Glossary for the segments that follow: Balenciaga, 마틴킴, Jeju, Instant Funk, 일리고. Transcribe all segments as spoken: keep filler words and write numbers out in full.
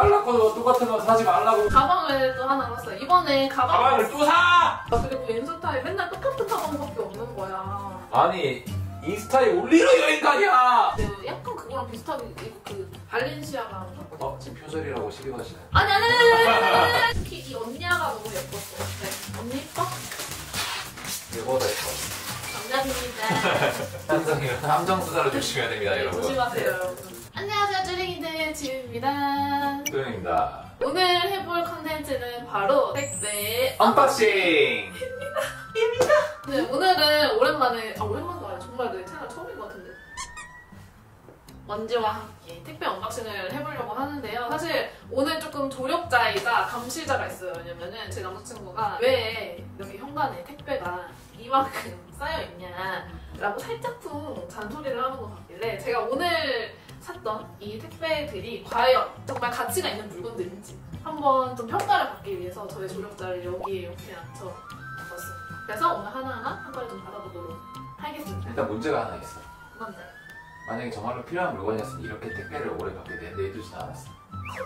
살라고 똑같은 거 사지 말라고. 가방을 또 하나 샀어요. 이번에 가방 가방을 또 사! 그리고 인스타에 맨날 똑같은 가방밖에 없는 거야. 아니 인스타에 올리러 여행 가냐! 그 약간 그거랑 비슷하게 그 발렌시아가 어? 지금 표절이라고 시비 가시네. 아니 아니 아니 아니 아니 특히 이 언니야가 너무 예뻤어. 네. 언니 예뻐? 예뻐다 예뻐. 감사합니다. 함정 수사를 조심해야 됩니다, 네, 여러분. 조심하세요, 네. 여러분. 안녕하세요, 쭈링이들 지우입니다. 쭈링입니다. 오늘 해볼 컨텐츠는 바로 택배 언박싱입니다. 입니다. 네, 오늘은 오랜만에, 아 오랜만도 아니야, 정말 내 채널 처음인 것 같은데. 먼지와 함께 택배 언박싱을 해보려고 하는데요. 사실 오늘 조금 조력자이자 감시자가 있어요. 왜냐면은 제 남자친구가 왜 이렇게 현관에 택배가 이만큼 쌓여있냐라고 살짝쿵 잔소리를 하는 것 같길래 제가 오늘 샀던 이 택배들이 과연 정말 가치가 있는 물건들인지 한번 좀 평가를 받기 위해서 저의 조력자를 여기에 이렇게 앉혀봤습니다. 그래서 오늘 하나하나 평가를 좀 받아보도록 하겠습니다. 일단 문제가 하나 있어. 뭔데? 만약에 정말로 필요한 물건이었으면 이렇게 택배를 오래 받게 내두진 않았어.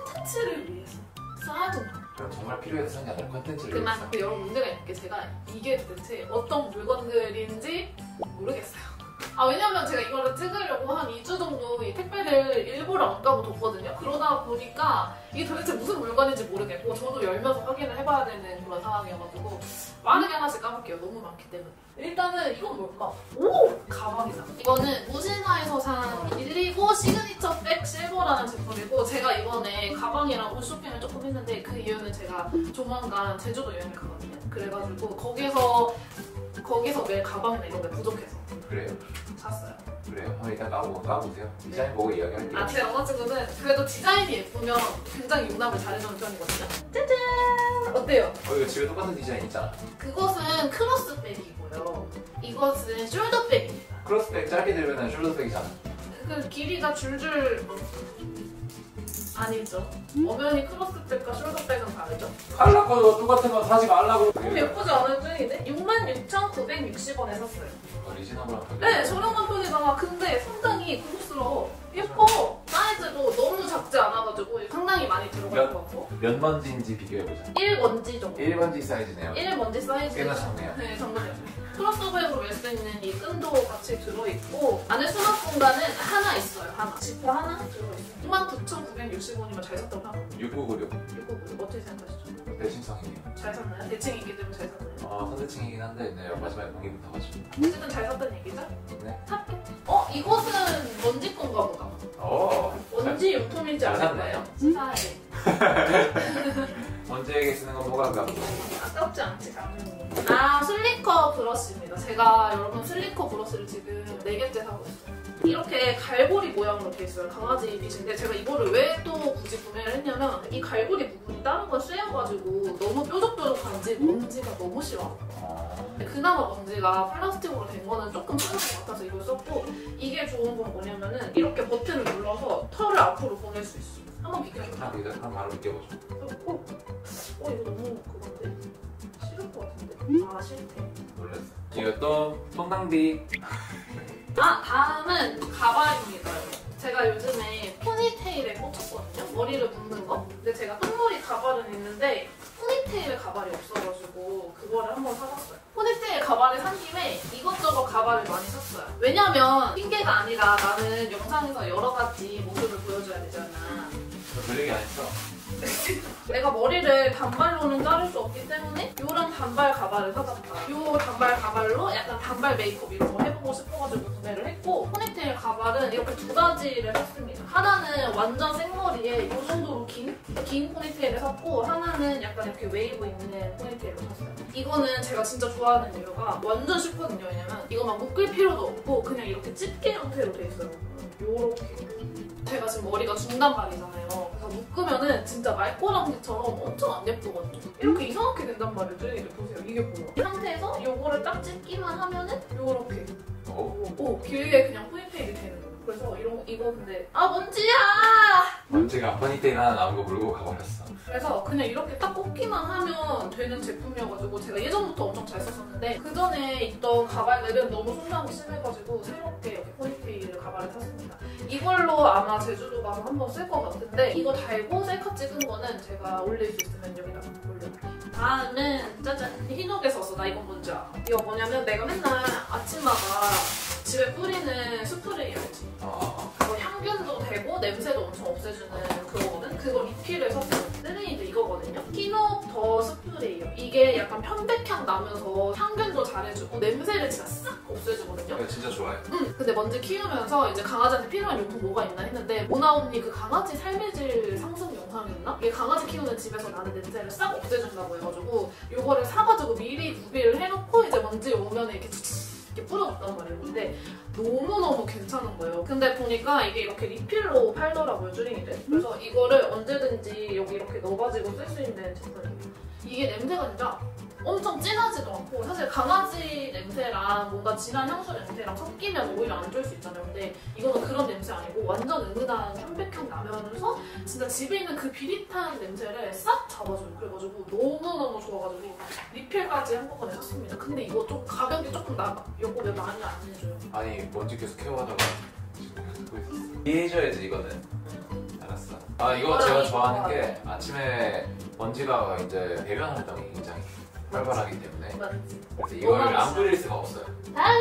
컨텐츠를 위해서 쌓아둔다. 그럼 정말 필요해서 사냐 아니라 컨텐츠를 그만 위해서. 그 여러 문제가 있는 게 제가 이게 도대체 어떤 물건들인지 모르겠어요. 아 왜냐면 제가 이거를 찍으려고 한 이 주 정도 이 택배를 일부러 안 가고 뒀거든요. 그러다 보니까 이게 도대체 무슨 물건인지 모르겠고 저도 열면서 확인을 해봐야 되는 그런 상황이어가지고 빠르게 하나씩 까볼게요. 너무 많기 때문에. 일단은 이건 뭘까? 오! 가방이다. 이거는 무신화에서 산 일리고 시그니처 백 실버라는 제품이고 제가 이번에 가방이랑 옷 쇼핑을 조금 했는데 그 이유는 제가 조만간 제주도 여행을 가거든요. 그래가지고 거기서 거기서 매일 가방이나 이런 게 부족해서 그래요? 샀어요. 그래요? 어, 일단 까보고, 까보세요. 디자인 네. 보고 이야기할게요. 아, 제 남자친구는 그래도 디자인이 예쁘면 굉장히 용납을 잘해주는 편이거든요. 짜잔! 어때요? 어, 이거 집에 똑같은 디자인 있잖아. 그것은 크로스백이고요. 이것은 숄더백입니다. 크로스백 짧게 들면 숄더백이잖아. 그 길이가 줄줄... 아니죠. 음? 엄연히 크로스백과 숄더백은 다르죠. 팔라 거 똑같은 거 사지 말라고. 너무 예쁘지 않아요, 쭈링이네? 육만 육천 구백육십 원에 샀어요. 아, 리지너블한 편이 네, 저렴한 편이잖아. 근데 상당히 고급스러워. 예뻐. 사이즈도 너무 작지 않아가지고 상당히 많이 들어갈 것 같고. 몇 먼지인지 비교해보자. 일 먼지 정도. 일 먼지 사이즈네요. 일 먼지 사이즈. 꽤나 작네요. 네, 정말 작네요. 크로스오버에서 멜 수 있는 이 끈도 같이 들어있고 안에 수납 공간은 하나 있어요. 하나. 지퍼 하나 들어있어요. 구만 구천 구백육십 원이면 잘 샀다고 하거든요. 육구구육. 육구구육. 어떻게 생각하시죠? 대칭성이에요. 잘 샀나요? 대칭이기 때문에 잘 샀나요? 아, 선대칭이긴 한데 네, 마지막에 공기부터 가지고 어쨌든 잘 샀다는 얘기죠? 네. 샀게. 어? 이것은 먼지 건가 보다. 어. 먼지 용품인지 아셨나요? 사해. 먼지에게 쓰는 건 뭐가 아깝고? 아깝지 않지, 당연히. 아, 슬리커 브러쉬입니다. 제가 여러분 슬리커 브러쉬를 지금 네 개째 사고 있어요. 이렇게 갈고리 모양으로 되어 있어요. 강아지 빗인데 제가 이거를 왜 또 굳이 구매를 했냐면 이 갈고리 부분이 다른 걸 쇠여가지고 너무 뾰족뾰족한지 먼지가 너무 싫어. 그나마 먼지가 플라스틱으로 된 거는 조금 편한 것 같아서 이걸 썼고 이게 좋은 건 뭐냐면은 이렇게 버튼을 눌러서 털을 앞으로 보낼 수 있어. 한번 비켜줘. 아, 이제 한번 바로 비켜보죠. 어? 어? 이거 너무 그건데? 싫을 것 같은데? 아, 싫대. 놀랐어. 이것도 손 낭비. 아, 다음은 가발입니다. 제가 요즘에 포니테일에 꽂혔거든요? 머리를 묶는 거? 근데 제가 끝머리 가발은 있는데 포니테일 가발이 없어가지고 그거를 한번 사봤어요. 포니테일 가발을 산 김에 이것저것 가발을 많이 샀어요. 왜냐면 핑계가 아니라 나는 영상에서 여러 가지 모습을 보여줘야 되잖아. 별 얘기 안 했어. 내가 머리를 단발로는 자를 수 없기 때문에 요런 단발 가발을 사봤다. 요 단발 가발로 약간 단발 메이크업 이런 거 해보고 싶어가지고 구매를 했고 포니테일 가발은 이렇게 두 가지를 샀습니다. 하나는 완전 생머리에 요 정도로 긴? 긴 포니테일을 샀고 하나는 약간 이렇게 웨이브 있는 포니테일을 샀어요. 이거는 제가 진짜 좋아하는 이유가 완전 쉽거든요. 왜냐면 이거 막 묶을 필요도 없고 그냥 이렇게 집게 형태로 돼 있어요. 요렇게. 제가 지금 머리가 중단발이잖아요. 그래서 묶으면은 진짜 말꼬랑지처럼 엄청 안 예쁘거든요. 이렇게 이상하게 된단 말이에요. 쭈링이들 보세요. 이게 뭐야? 이 상태에서 요거를 딱 찢기만 하면은 요렇게 오, 오 길게 그냥 포인테일이 되는 거예요. 그래서 이런 이거 근데 아 먼지야! 먼지가 아빠니 때나 나온 거 모르고 가버렸어. 그래서 그냥 이렇게 딱 꽂기만 하면 되는 제품이어가지고 제가 예전부터 엄청 잘 썼었는데 그 전에 있던 가발들은 너무 손상이 심해가지고 새롭게 이렇게 포니테일 가발을 샀습니다. 이걸로 아마 제주도 가서 한번 쓸 것 같은데 이거 달고 셀카 찍은 거는 제가 올릴 수 있으면 여기다가 올려볼게요. 다음은 짜잔! 흰옥에서 썼어. 나 이건 뭔지 알아? 이거 뭐냐면 내가 맨날 아침마다 집에 뿌리는 스프레이 알지? 아. 그거 향균도 되고 냄새도 엄청 없애주는 그거거든? 그거 리필을 샀어요. 쓰레이도 이거거든요? 흰옥 더 스프레이요. 이게 약간 편백향 나면서 향균도 잘해주고 냄새를 진짜 싹 없애주거든요? 이거 진짜 좋아요. 응! 근데 먼지 키우면서 이제 강아지한테 필요한 용품 뭐가 있나 했는데 모나 언니 그 강아지 삶의 질 상승 영상이 있나? 이게 강아지 키우는 집에서 나는 냄새를 싹 없애준다고 해가지고 요거를 사가지고 미리 구비를 해놓고 이제 먼지 오면 이렇게 이렇게 뿌려줬단 말이에요. 근데 너무너무 괜찮은 거예요. 근데 보니까 이게 이렇게 리필로 팔더라고요, 쭈링이들. 그래서 이거를 언제든지 여기 이렇게 넣어가지고 쓸 수 있는 제품이에요. 이게 냄새가 진짜 엄청 진하지도 않고 사실 강아지 냄새랑 뭔가 진한 향수 냄새랑 섞이면 오히려 안 좋을 수 있잖아요. 근데 이거는 그런 냄새 아니고 완전 은은한 편백향 나면서 진짜 집에 있는 그 비릿한 냄새를 싹 잡아줘요. 그래가지고 너무너무 좋아가지고 리필까지 한꺼번에 샀습니다. 근데 이거 좀 가격이 조금 나 요거 왜 많이 안 해줘요? 아니 먼지 계속 케어하다가 이해해줘야지 이거는. 알았어. 아 이거 제가 좋아하는 게 아침에 먼지가 이제 배변 활동이 굉장히 활발하기 때문에 맞지. 그래서 이걸 안 뿌릴 수가 없어요. 다음!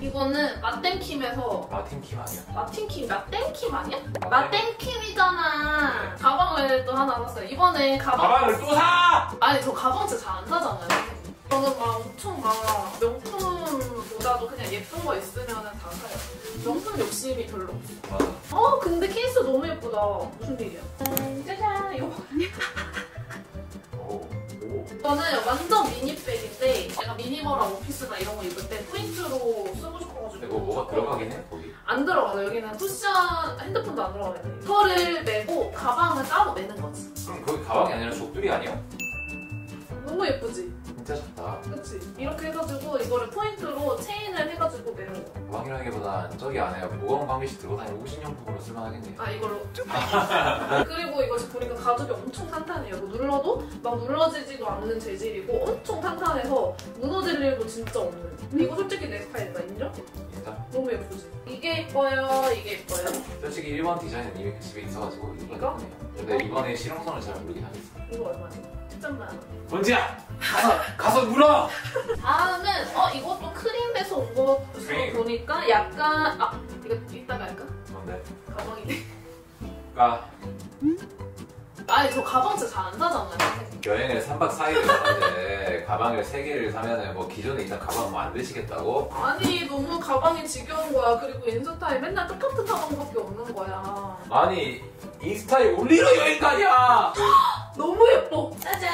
이거는 마틴킴에서 마틴킴 아니야? 마틴킴? 마틴킴 아니야? 마틴킴이잖아. 네. 가방을 또 하나 샀어요. 이번에 가방... 가방을 또 사! 아니 저 가방 진짜 잘 안 사잖아요. 저는 막 엄청 막 명품보다도 그냥 예쁜 거 있으면 다 사요. 명품 욕심이 별로 없어. 어 근데 케이스 너무 예쁘다. 무슨 일이야? 짜잔! 이거 뭐냐? 저는 완전 미니백인데 제가 미니멀한 오피스나 이런 거 입을 때 포인트로 쓰고 싶어가지고 이거 뭐가 들어가긴 해? 거기? 안 들어가요. 여기는 쿠션, 핸드폰도 안 들어가요. 이거를 메고 가방을 따로 메는 거지. 그럼 거기 가방이 아니라 족두리 아니야? 너무 예쁘지? 진짜 좋다. 그치? 이렇게 해가지고 이거를 포인트로 체인을 해가지고 메는 거. 가방이라기보단 저기 안에 보관 관계시 들고 다니는 오신용품으로 쓸만하겠네요. 아 이걸로? 그리고 이것이 보니까 가죽이 엄청 탄탄해요. 뭐 눌러도 막 눌러지지도 않는 재질이고 엄청 탄탄해서 무너질 일도 진짜 없는. 이거 솔직히 내 스타일이다. 인정? 인정? 너무 예쁘지? 이게 예뻐요. 이게 예뻐요. 솔직히 일 번 디자인은 이미 집에 있어가지고 이거? 근데 이번에 실용성을 잘 모르긴 하겠어. 이거 얼마지? 먼지야! 가서! 가서 물어! 다음은 어 이것도 크림에서 온 거 보니까 약간 아! 이거 이따가 할까? 뭔데? 가방이네. 아. 아니 저 가방 진짜 잘 안 사잖아요. 여행을 삼박 사일을 가는데 가방을 세 개를 사면은 뭐 기존에 있던 가방 뭐 안 드시겠다고? 아니 너무 가방이 지겨운 거야. 그리고 인스타에 맨날 똑같은 가방밖에 없는 거야. 아니 인스타에 올리러 여행 가냐! 너무 예뻐! 짜잔!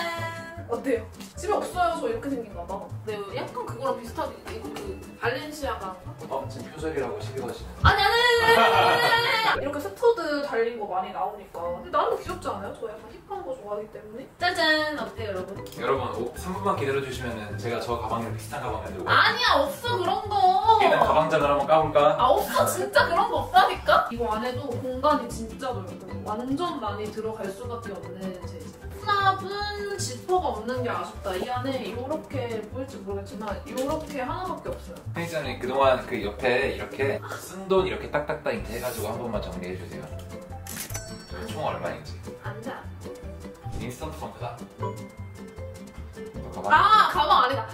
어때요? 집에 없어요. 저 이렇게 생긴가 봐. 네, 약간 그거랑 비슷하게 이거 그 발렌시아가 어? 지금 표절이라고 시비 거시네. 아니 아니 아니 아니 이렇게 스터드 달린 거 많이 나오니까 근데 나는 귀엽지 않아요? 저 약간 힙한 거 좋아하기 때문에. 짜잔! 어때요 여러분? 여러분 오, 삼 분만 기다려주시면 제가 저 가방을 비슷한 가방을 들고 아니야 없어 그런 거! 일단 가방장을 한번 까볼까? 아 없어 진짜 그런 거 없다니까? 이거 안에도 공간이 진짜 넓고 완전 많이 들어갈 수밖에 없는 재질. 수납은 지퍼가 없는 게 아쉽다. 이 안에 이렇게 보일지 모르겠지만 이렇게 하나밖에 없어요. 편의점이 그동안 그 옆에 이렇게 쓴 돈 이렇게 딱딱딱 이렇게 해가지고 한 번만 정리해주세요. 총 얼마인지. 앉아. 인스턴트 펑크다. 가방. 아! 가방 아니다.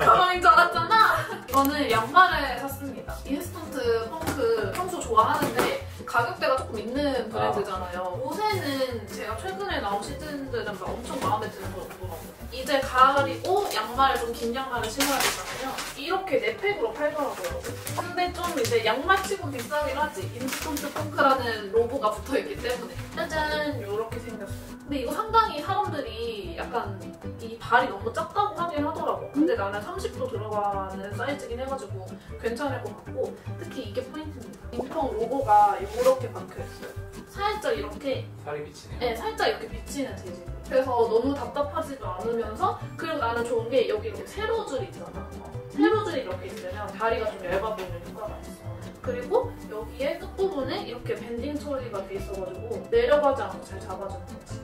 가방인 줄 알았잖아. 이거는 양말을 샀습니다. 인스턴트 펑크 평소 좋아하는데 가격대가 조금 있는 브랜드잖아요. 옷에는 제가 최근에 나온 시즌들은 엄청 마음에 드는 거 없더라고요. 이제 가을이고 양말을 좀 긴 양말을 신어야 되잖아요. 이렇게 네 팩으로 팔더라고요. 근데 좀 이제 양말치고 비싸긴 하지. 인스턴트 펑크라는 로고가 붙어있기 때문에. 짜잔! 이렇게 생겼어요. 근데 이거 상당히 사람들이 약간 이 발이 너무 작다고 하긴 하더라고. 근데 나는 삼십도 들어가는 사이즈긴 해가지고 괜찮을 것 같고 특히 이게 포인트입니다. 인스턴 로고가 이렇게 박혀있어요. 살짝 이렇게 살이 비치네요. 네, 살짝 이렇게 비치는 재질. 그래서 너무 답답하지도 않으면서 그리고 나는 좋은 게 여기 이렇게 세로줄이 있잖아. 세로줄이 이렇게 있으면 다리가 좀 얇아 보이는 효과가 있어. 그리고 여기에 끝부분에 이렇게 밴딩 처리가 돼 있어가지고 내려가지 않고 잘 잡아주는 거지.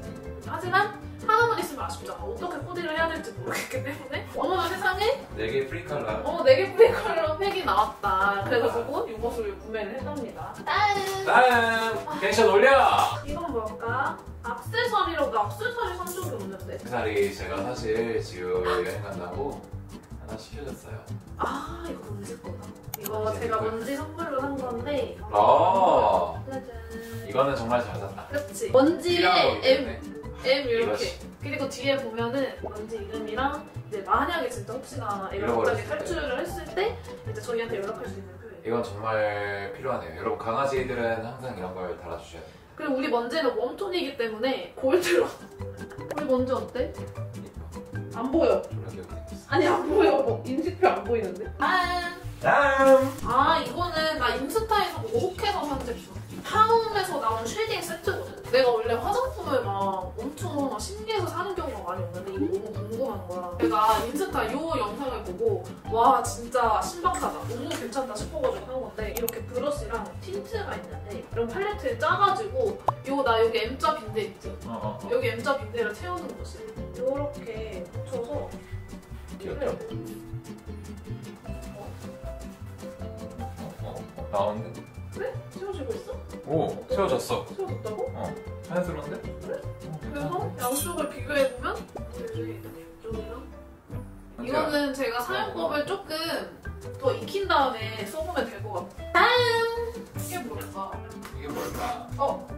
하지만 하나만 있으면 아쉽잖아. 어떻게 코디를 해야 될지 모르겠기 때문에 어머나 세상에 네 개 프리컬러 어 네 개 프리컬러 팩이 나왔다. 그래가지고 이것을 구매를 했답니다. 다음! 다음! 텐션 올려! 이건 뭘까? 액세서리로. 나 액세서리 산 적이 없는데 그날이 제가 사실 지금 여행 간다고 하나 시켜줬어요. 아 이거 언제 거다? 이거 제가 먼지 선물로 산 건데 어 짜잔. 이거는 정말 잘 샀다. 그렇지. 먼지에 M M 이렇게 이러시. 그리고 뒤에 보면은 먼지 이름이랑 이제 만약에 진짜 혹시나 애가 갑자기 탈출을 했을 때 이제 저희한테 연락할 수 있는 표현. 이건 정말 필요하네요. 여러분 강아지들은 항상 이런 걸 달아주셔야 돼요. 그리고 우리 먼지는 웜톤이기 때문에 골드로. 우리 먼지 어때? 안 보여. 아니 안 보여. 뭐 인식표 안 보이는데? 짠! 짠! 아 이거는 나 인스타에서 보고 혹해서 산 제품. 파움에서 나온 쉐딩 세트거든. 내가 원래 화장품을 막 엄청 막 신기해서 사는 경우가 많이 없는데 이거 너무 궁금한 거야. 내가 인스타 이 영상을 보고 와 진짜 신박하다, 너무 괜찮다 싶어가지고 한 건데 이렇게 브러쉬랑 틴트가 있는데 이런 팔레트에 짜가지고 이거 나 여기 M자 빈대 있지? 어, 어. 여기 M자 빈대를 채우는 거지. 이렇게 붙여서 귀엽죠? 어? 어? 어? 나왔는데? 그래? 채워지고 있어? 오! 채워졌어. 채워졌다고? 어. 자연스러운데? 그래? 어, 그래서 양쪽을 비교해보면 되게 이쪽이랑 이거는 제가 사용법을 조금 더 익힌 다음에 써보면 될 것 같아. 짠! 이게 뭘까? 이게 뭘까? 어!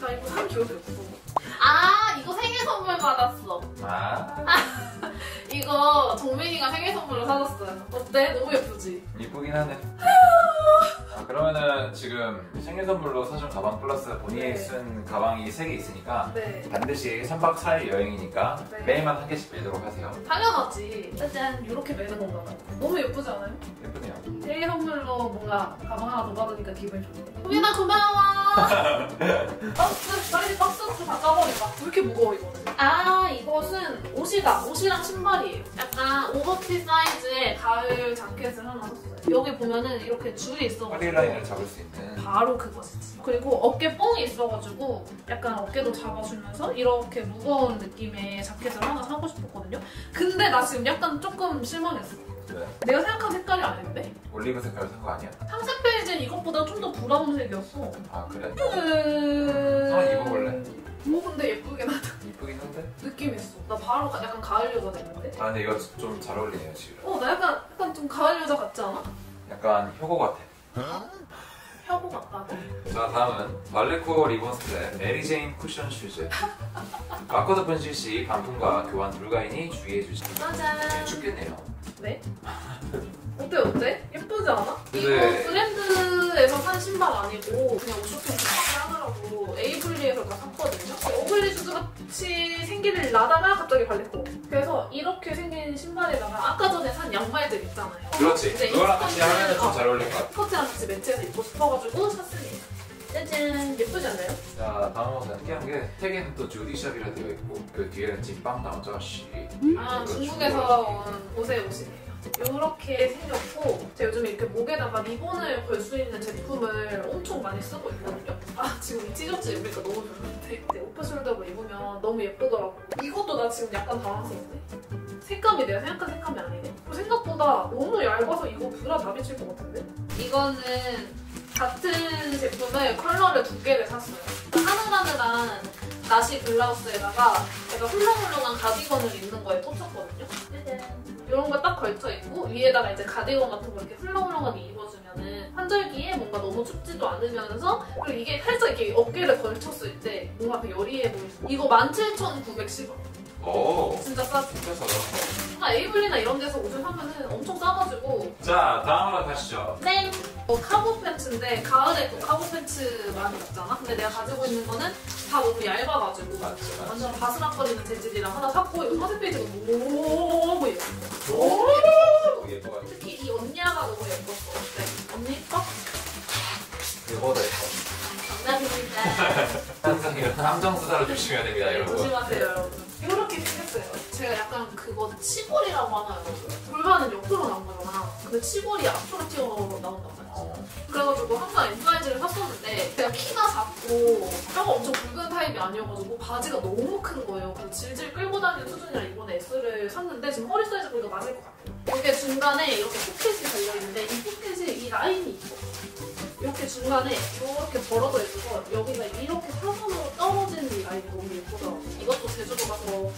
나 이거 산 기억이 없어. 아! 이거 생일 선물 받았어. 아? 이거 정민이가 생일 선물로 사줬어요. 어때? 너무 예쁘지? 이쁘긴 하네. 아, 그러면은 지금 생일 선물로 사준 가방 플러스 본인이 네. 쓴 가방이 세 개 있으니까 네. 반드시 삼 박 사 일 여행이니까 네. 매일만 한 개씩 매도록 하세요. 당연하지. 짜잔. 이렇게 매는 건가 봐요. 너무 예쁘지 않아요? 예쁘네요. 생일 선물로 뭔가 가방 하나 더 받으니까 기분 좋네. 소민아 고마워. 박스! 빨리 박스 좀 바꿔버리자. 왜 이렇게 무거워 이거는? 아 이것은 옷이다. 옷이랑 신발이에요. 약간 오버핏 사이즈의 가을 자켓을 하나 샀어요. 여기 보면은 이렇게 줄이 있어가지고 허리 라인을 잡을 수 있는 바로 그것이지. 그리고 어깨 뽕이 있어가지고 약간 어깨도 잡아주면서 이렇게 무거운 느낌의 자켓을 하나 사고 싶었거든요. 근데 나 지금 약간 조금 실망했어. 왜? 내가 생각한 색깔이 아닌데? 올리브 색깔 산 거 아니야? 상세 페이지는 이것보다 좀 더 브라운 색이었어. 아 그래? 음... 아 입어볼래? 뭐 근데 예쁘긴 하다. 예쁘긴 한데? 느낌 있어. 나 바로 약간 가을 여자 됐는데? 아 근데 이거 좀 잘 어울리네요 지금. 어 나 약간 약간 좀 가을 여자 같지 않아? 약간 효고 같아. 응? 효고 같다. 자 다음은 발레코 리본 스텝 메리제인 쿠션 슈즈. 바코드 분실 시 반품과 교환 불가이니 주의해 주시기 바랍니다. 짜잔. 춥겠네요. 네? 어때 어때? 예쁘지 않아? 근데... 이거 브랜드에서 산 신발 아니고 그냥 옷쇼핑 하느라고 에이블리에서 다 샀거든요? 어글리 슈즈같이 생기를 나다가 갑자기 발레코. 그래서 이렇게 생긴 신발에다가 아까 전에 산 양말들 있잖아요. 그렇지. 그거랑 같이 하면 좀 잘 어울릴 것 같아. 스커트랑 같이 매치해서 입고 싶어가지고 샀습니다. 짜잔. 예쁘지 않나요? 자 다음으로 특이한 게 택에는 또 주디샵이라 되어 있고 그 뒤에는 찐빵 남자 씨. 아 중국에서 온 옷의 옷이네요. 이렇게 생겼고 제가 요즘에 이렇게 목에다가 리본을 걸 수 있는 제품을 엄청 많이 쓰고 있거든요. 아 지금 이 티셔츠 입으니까 너무 별론데 이제 오프숄더로 입으면 너무 예쁘더라고. 이것도 나 지금 약간 당황스럽네. 색감이 내가 생각한 색감이 아니네. 생각보다 너무 얇아서 이거 브라 다 비칠 것 같은데? 이거는 같은 제품의 컬러를 두 개를 샀어요. 하늘하늘한 나시 블라우스에다가 제가 훌렁훌렁한 가디건을 입는 거에 꽂혔거든요. 이런 거 딱 걸쳐있고 위에다가 이제 가디건 같은 거 이렇게 훌렁훌렁하게 입어주면은 환절기에 뭔가 너무 춥지도 않으면서 그리고 이게 살짝 이렇게 어깨를 걸쳤을 때 뭔가 되게 여리해 보이는 이거 만 칠천 구백십 원. 오 진짜 싸지? 진짜 싸다. 에이블리나 이런 데서 옷을 사면은 엄청 싸가지고. 자 다음으로 가시죠. 네. 어, 카고 팬츠인데 가을에 또 카고 팬츠 많이 입잖아? 근데 내가 가지고 있는 거는 다 너무 얇아가지고 맞지, 맞지. 완전 바스락거리는 재질이랑 하나 샀고 이거 상세 페이지가 너무 예뻐. 너무 예뻐요. 특히 이 언니야가 너무 예뻤어. 어때? 언니 예뻐? 이거보다 예뻐. 감사합니다. 항상 이런 함정 수사를 조심해야 됩니다 여러분. 조심하세요 여러분. 이렇게 생겼어요. 제가 약간 그거 치골이라고 하나요? 골반은 옆으로 나온 거잖아. 근데 치골이 앞으로 튀어나온단 말이지. 어. 그래가지고 항상 인플라이즈를 샀었는데 제가 키가 작고 뼈가 엄청 굵은 타입이 아니어가지고 바지가 너무 큰 거예요. 질질 끌고 다니는 수준이라 이번에 S를 샀는데 지금 허리 사이즈 보니까 맞을 것 같아요. 이게 중간에 이렇게 포켓이 달려있는데 이 포켓이 이 라인이 있어. 이렇게 중간에 이렇게 벌어져 있어서 여기가 이렇게 사선으로 떨어지는 이 라인이 너무 예쁘더라고요. 이것도 제주도 가서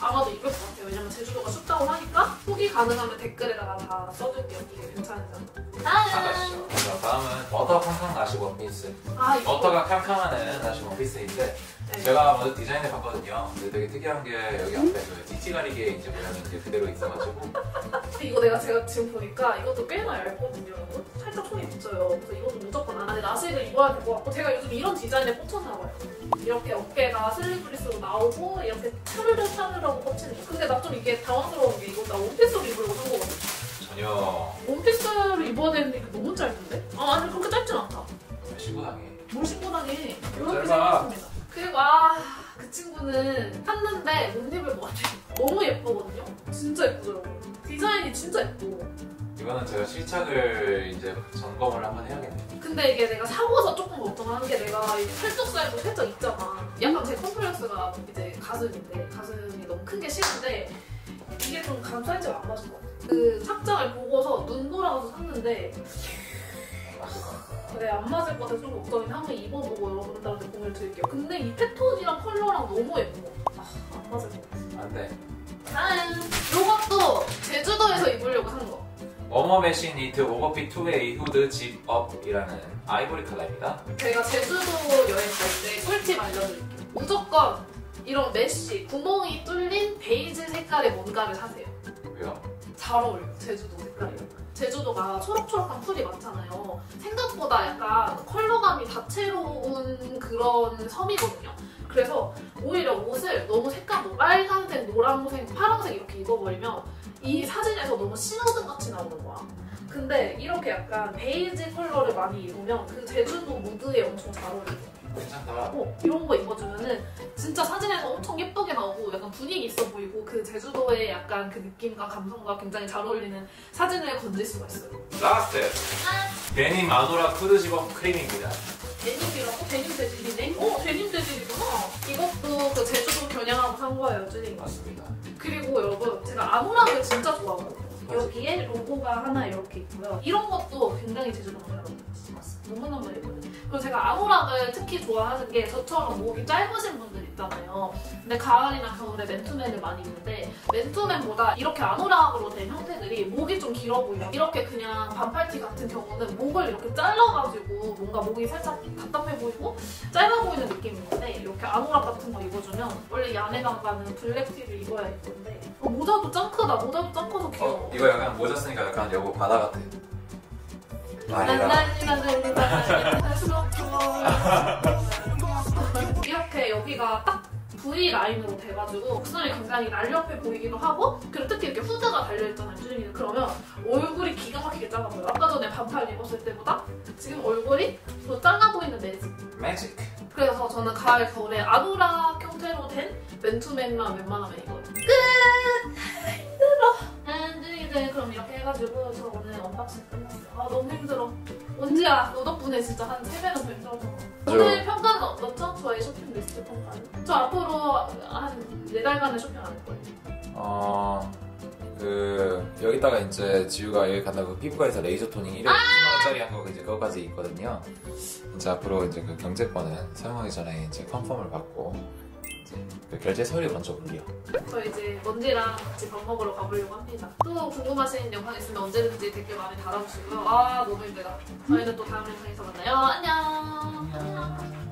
아마도 입을 것 같아요. 왜냐면 제주도가 춥다고 하니까 후기 가능하면 댓글에다가 다 써줄게요. 이게 괜찮으잖아. 다음! 자, 다음은 워터 캉캉 나시 원피스. 아, 워터가 캉캉하는 나시 원피스인데 네. 제가 먼저 디자인을 봤거든요. 근데 되게 특이한 게 여기 앞에 그 찌찌 가리개 이제 모양이 그대로 있어가지고 이거 내가 제가 지금 보니까 이것도 꽤나 얇거든요. 살짝 손이 붙어요. 그래서 이것도 무조건 안 하는데 나시를 입어야 될 것 같고 제가 요즘 이런 디자인에 꽂혀서 나와요. 이렇게 어깨가 슬리브리스로 나오고 이렇게 차르르 차르르 꽂히는. 근데 나 좀 이게 당황스러운 게 이거 나 원피스로 입으려고 산 거거든. 전혀. 원피스를 입어야 되는데 이게 너무 짧은데? 아 아니 그렇게 짧진 않다. 신고 다니. 뭘 신고 다니? 이렇게 생겼습니다. 그리고 아 그 친구는 샀는데 못 입을 것 같아요. 너무 예쁘거든요. 진짜 예쁘더라고요. 디자인이 진짜 예쁘고. 이거는 제가 실착을 이제 점검을 한번 해야겠네요. 근데 이게 내가 사고서 조금 걱정한 게 내가 이게 팔뚝살도 살짝 있잖아. 약간 제 컴플렉스가 이제 가슴인데 가슴이 너무 큰 게 싫은데 이게 좀 감사일지가 안 맞은 것 같아. 그 착장을 보고서 눈 돌아가서 샀는데 네, 안 맞을 것 같아서 좀 걱정이긴 한번 입어보고 여러분들한테 공유를 드릴게요. 근데 이 패턴이랑 컬러랑 너무 예뻐. 아, 안 맞을 것 같아. 안 돼. 짠! 요것도 제주도에서 입으려고 산 거. 워머 메쉬 니트 오버핏 투웨이 후드 집업이라는 아이보리 컬러입니다. 제가 제주도 여행 갈 때 꿀팁 알려드릴게요. 무조건 이런 메쉬, 구멍이 뚫린 베이지 색깔의 뭔가를 사세요. 왜요? 잘 어울려요, 제주도 색깔이요. 제주도가 초록초록한 풀이 많잖아요. 생각보다 약간 컬러감이 다채로운 그런 섬이거든요. 그래서 오히려 옷을 너무 색깔로 빨간색, 노란색, 파란색 이렇게 입어버리면 이 사진에서 너무 신호등같이 나오는 거야. 근데 이렇게 약간 베이지 컬러를 많이 입으면 그 제주도 무드에 엄청 잘 어울려요. 괜찮다. 어, 이런 거 입어주면은 진짜 사진에서 엄청 예쁘게 나오고 약간 분위기 있어 보이고 그 제주도의 약간 그 느낌과 감성과 굉장히 잘 어울리는 사진을 건질 수가 있어요. 라스트! 아. 데님 아노라 푸드 집업 크림입니다. 데님이라고? 데님 재질이네? 어, 데님 재질이구나. 이것도 그 제주도 겨냥하고 산 거예요, 쭈님. 맞습니다. 그리고 여러분, 제가 아노라를 진짜 좋아하거든요. 여기에 로고가 하나 이렇게 있고요. 이런 것도 굉장히 제주도 겨냥하고 맞습니다. 너무너무 예쁘거든요. 그리고 제가 아노락을 특히 좋아하는 게 저처럼 목이 짧으신 분들 있잖아요. 근데 가을이나 겨울에 맨투맨을 많이 입는데 맨투맨보다 이렇게 아노락으로 된 형태들이 목이 좀 길어 보여요. 이렇게 그냥 반팔티 같은 경우는 목을 이렇게 잘라가지고 뭔가 목이 살짝 답답해 보이고 짧아 보이는 느낌인데 이렇게 아노락 같은 거 입어주면 원래 야매감 가는 블랙티를 입어야 예쁜데 어, 모자도 짱 크다. 모자도 짱 커서 귀여워. 어, 이거 약간 모자 쓰니까 약간 여보 바다 같아. 이렇게 여기가 딱 브이 라인으로 돼가지고 목선이 굉장히 날렵해 보이기도 하고 그리고 특히 이렇게 후드가 달려있잖아요. 주름이는 그러면 얼굴이 기가 막히게 작아 보여요. 아까 전에 반팔 입었을 때보다 지금 얼굴이 더 작아 보이는 매직. 매직. 그래서 저는 가을 겨울에 아노락 형태로 된 맨투맨만 웬만하면 입어요. 끝. 힘들어. 네, 그럼 이렇게 해가지고 저 오늘 언박싱 끝났어요. 아 너무 힘들어. 원지야 너 덕분에 진짜 한 세 배는 더 힘들었던 거. 오늘 평가는 어떻죠? 저의 쇼핑 리스트 평가는? 저 앞으로 한 네 달간은 쇼핑 안 할 거예요. 어... 그... 여기다가 이제 지우가 여기 간다고 피부과에서 레이저 토닝 일회용 십만 원짜리 한 거 이제 그거까지 있거든요. 이제 앞으로 이제 그 경제권은 사용하기 전에 이제 컨펌을 받고 그 결제 서류 먼저 올려. 저 이제 먼지랑 같이 밥 먹으러 가보려고 합니다. 또 궁금하신 영상 있으면 언제든지 댓글 많이 달아주시고요. 아 너무 힘들다. 저희는 또 다음 영상에서 만나요. 안녕. 안녕.